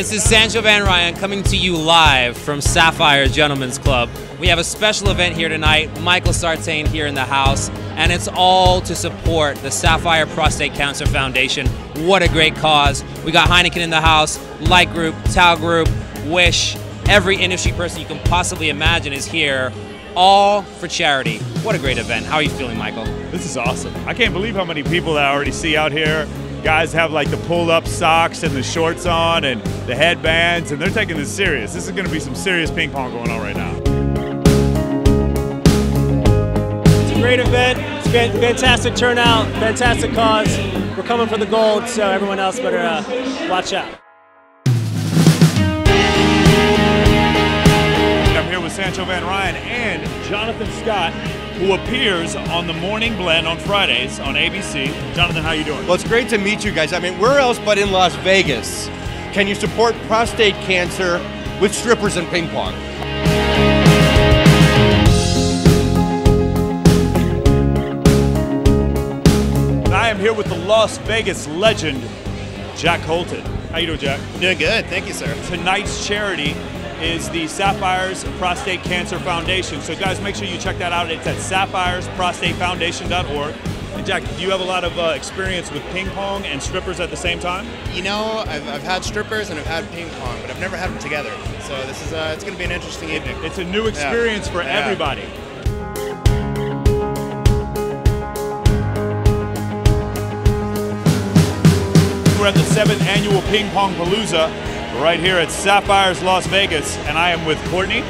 This is Sancho Van Ryan coming to you live from Sapphire Gentlemen's Club. We have a special event here tonight, Michael Sartain here in the house, and it's all to support the Sapphire Prostate Cancer Foundation. What a great cause. We got Heineken in the house, Light Group, Tao Group, WISH, every industry person you can possibly imagine is here, all for charity. What a great event. How are you feeling, Michael? This is awesome. I can't believe how many people that I already see out here. Guys have like the pull-up socks and the shorts on and the headbands, and they're taking this serious. This is going to be some serious ping pong going on right now. It's a great event. It's a fantastic turnout, fantastic cause. We're coming for the gold, so everyone else better watch out. I'm here with Sancho Van Ryan and Jonathan Scott, who appears on The Morning Blend on Fridays on ABC. Jonathan, how you doing? Well, it's great to meet you guys. I mean, where else but in Las Vegas can you support prostate cancer with strippers and ping pong? I am here with the Las Vegas legend, Jack Holton. How you doing, Jack? Doing good, thank you, sir. Tonight's charity is the Sapphire's Prostate Cancer Foundation. So guys, make sure you check that out. It's at sapphiresprostatefoundation.org. And Jack, do you have a lot of experience with ping pong and strippers at the same time? You know, I've had strippers and I've had ping pong, but I've never had them together. So this is, it's gonna be an interesting evening. It's a new experience for everybody. We're at the 7th annual Ping Pong Palooza, right here at Sapphire's Las Vegas, and I am with Courtney. Hi,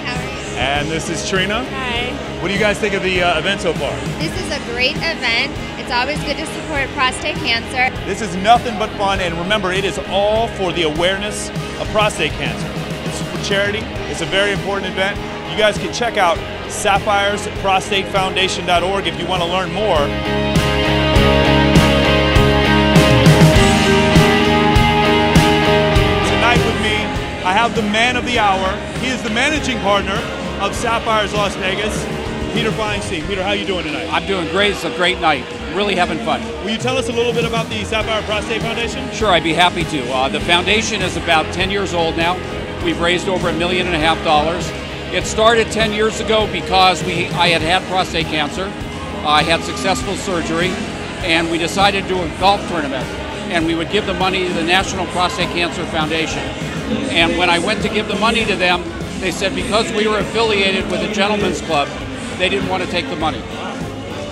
how are you? And this is Trina. Hi. What do you guys think of the event so far? This is a great event. It's always good to support prostate cancer. This is nothing but fun, and remember, it is all for the awareness of prostate cancer. It's for charity. It's a very important event. You guys can check out sapphiresprostatefoundation.org if you want to learn more. I have the man of the hour. He is the managing partner of Sapphire's Las Vegas, Peter Feinstein. Peter, how are you doing tonight? I'm doing great. It's a great night. Really having fun. Will you tell us a little bit about the Sapphire Prostate Foundation? Sure, I'd be happy to. The foundation is about 10 years old now. We've raised over $1.5 million. It started 10 years ago because I had prostate cancer. I had successful surgery, and we decided to do a golf tournament, and we would give the money to the National Prostate Cancer Foundation. And when I went to give the money to them, they said because we were affiliated with a gentleman's club, they didn't want to take the money.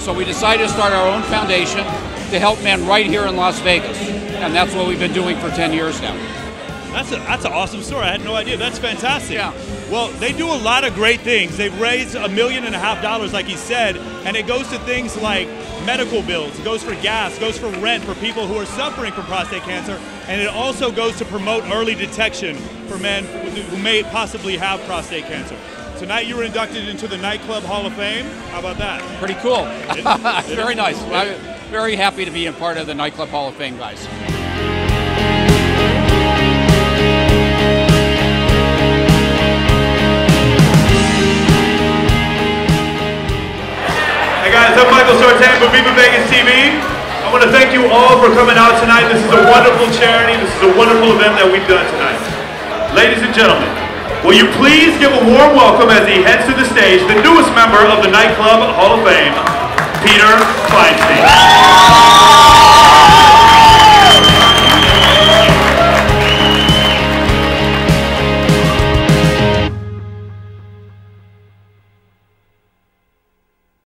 So we decided to start our own foundation to help men right here in Las Vegas. And that's what we've been doing for 10 years now. That's an awesome story. I had no idea. That's fantastic. Yeah. Well, they do a lot of great things. They've raised $1.5 million, like he said, and it goes to things like medical bills, it goes for gas, it goes for rent for people who are suffering from prostate cancer, and it also goes to promote early detection for men who may possibly have prostate cancer. Tonight you were inducted into the Nightclub Hall of Fame. How about that? Pretty cool. Very nice. I'm very happy to be a part of the Nightclub Hall of Fame, guys. Hey guys, I'm Michael Sartain from Viva Vegas TV. I want to thank you all for coming out tonight. This is a wonderful charity. This is a wonderful event that we've done tonight. Ladies and gentlemen, will you please give a warm welcome as he heads to the stage, the newest member of the Nightclub Hall of Fame, Peter Feinstein.